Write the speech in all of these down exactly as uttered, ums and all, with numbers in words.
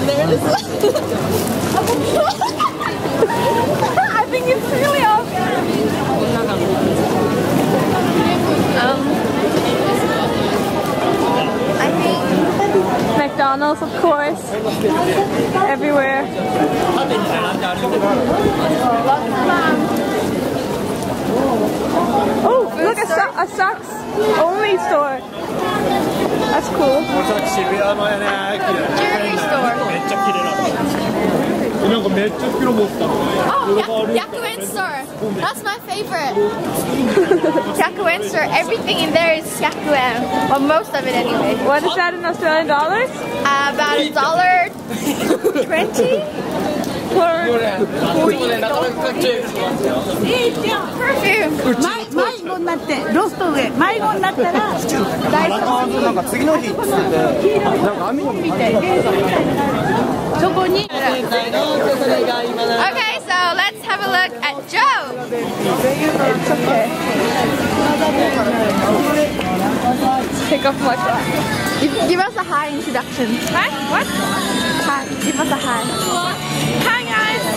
over there. I think it's really awesome. Um, I think McDonald's, of course, everywhere. Oh, look, a, so a socks only store. That's cool. Jewelry store. Oh, Yak Yakuen store. That's my favorite. Yakuen store. Everything in there is Yakuen. Well, most of it anyway. What is that in Australian dollars? Uh, about a dollar twenty. Okay, so let's have a look at Joe. Take off like that. Give us a high introduction. Huh? What? Hi. Give us a high.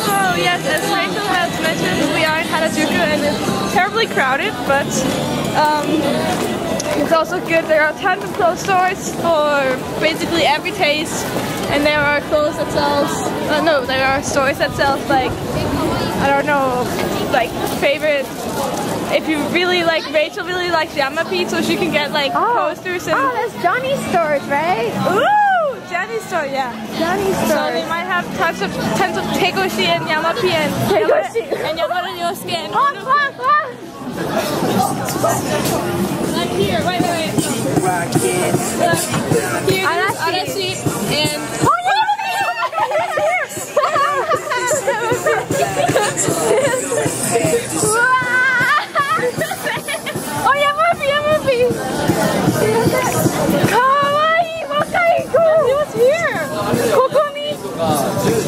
So yes, as Rachel has mentioned, we are in Harajuku and it's terribly crowded, but um, it's also good. There are tons of clothes stores for basically every taste, and there are clothes that sells, uh, no, there are stores that sells like, I don't know, like favorite. If you really like, Rachel really likes Yamapi, so she can get like oh. posters and... Oh, that's Johnny's stores, right? Ooh! Johnny's store, yeah. Johnny's store. So they might have tons of tons of Tegoshi and Yamapi and Tegoshi and Yamada Yosuke and. Oh, fuck, fuck! Like here, wait, wait, wait. Here, Arashi and. Oh yeah! Oh Yamapi, Yamapi.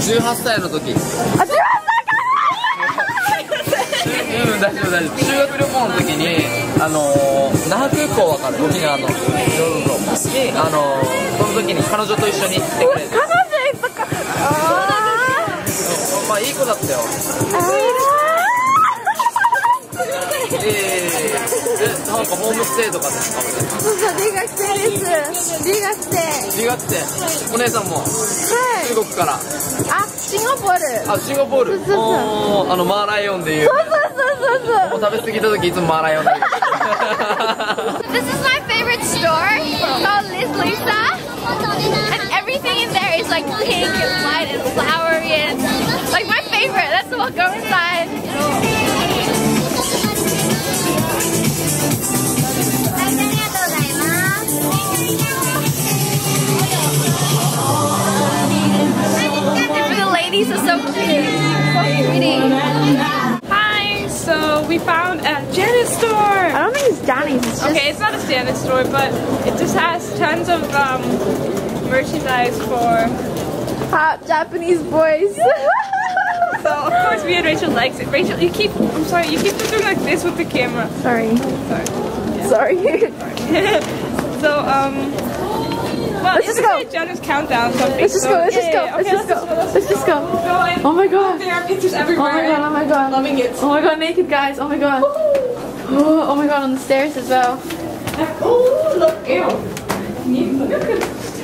eighteen歳の時。あ、じゅうはっさいか。うん、大丈夫大丈夫。修学旅行の時にあの那覇空港わかる？沖縄の。にあのその時に彼女と一緒に行ってくれて。彼女いたか。ああ。まあいい子だったよ。え、なんかホームステイとかですか？そうそう、留学生です。留学生。留学生。お姉さんも。はい。中国から。あ、シンガポール。あ、シンガポール。おお、あのマーライオンでいう。そうそうそうそうそう。食べ過ぎた時いつもマーライオンで。This is my favorite store called Liz Lisa, and everything in there is like pink and white and flowery and like my favorite. Let's walk go inside. These are so cute. So pretty. Hi, so we found a Johnny's store. I don't think it's Johnny's. It's just... Okay, it's not a Johnny's store, but it just has tons of um, merchandise for hot Japanese boys. So of course, me and Rachel likes it. Rachel, you keep. I'm sorry, you keep doing like this with the camera. Sorry. Sorry. Yeah. Sorry. So um. Well, let's just go. John's countdown. Let's just go. Let's just go. Let's just go. Let's just go. Oh my god. There are pictures everywhere. Oh my god. Oh my god. Loving it. Oh my god. Naked guys. Oh my god. Oh, oh my god. On the stairs as well. Oh look. Ew. Tell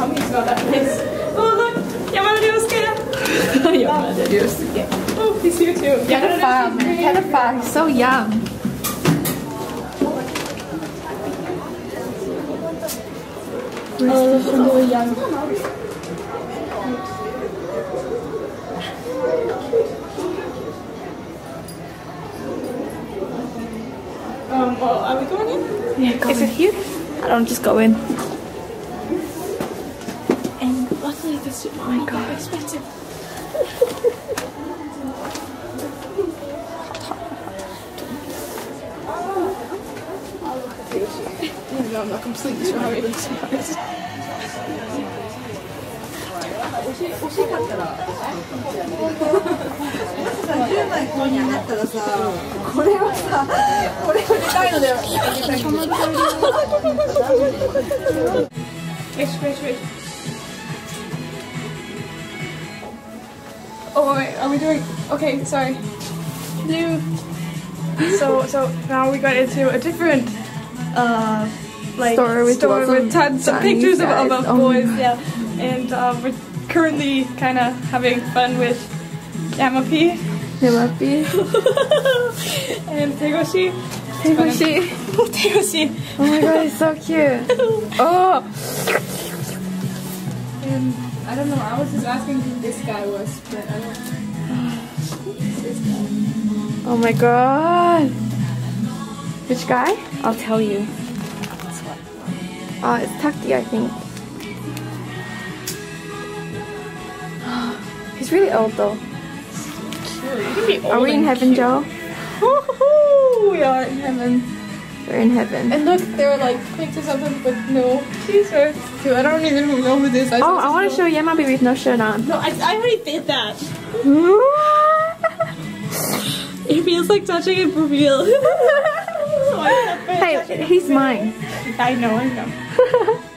me about that place. Oh look. Yamada Yosuke. Yamada Yosuke. Oh, he's here too. Pedophile. Pedophile. He's so young. Oh, young. Um, well, are we going in? Yeah, go Is in. It here? I don't just go in. And luckily, this is oh my god, expensive. No, I'm not completely sure how it is. Wait, wait, wait. Oh wait, are we doing? Okay, sorry. New. So so now we got into a different uh like story with, story with tons of pictures of, of oh boys, yeah. And uh, we're currently kind of having fun with Yamapi, Yamapi, and Tegoshi. Tegoshi. Tegoshi. Oh my god, it's so cute. Oh. And I don't know. I was just asking who this guy was, but I don't. This guy. Oh my god. Which guy? I'll tell you. Uh, it's Taki, I think. He's really old though. Old are we in heaven, Joe? We are in heaven. We're in heaven. And look, there are like pictures of him with no t-shirt. I don't even know who this is. Oh, I want to show Yamapi with no shirt on. No, I, I already did that. It feels like touching it for real. Hey, he's mine. I know, I know.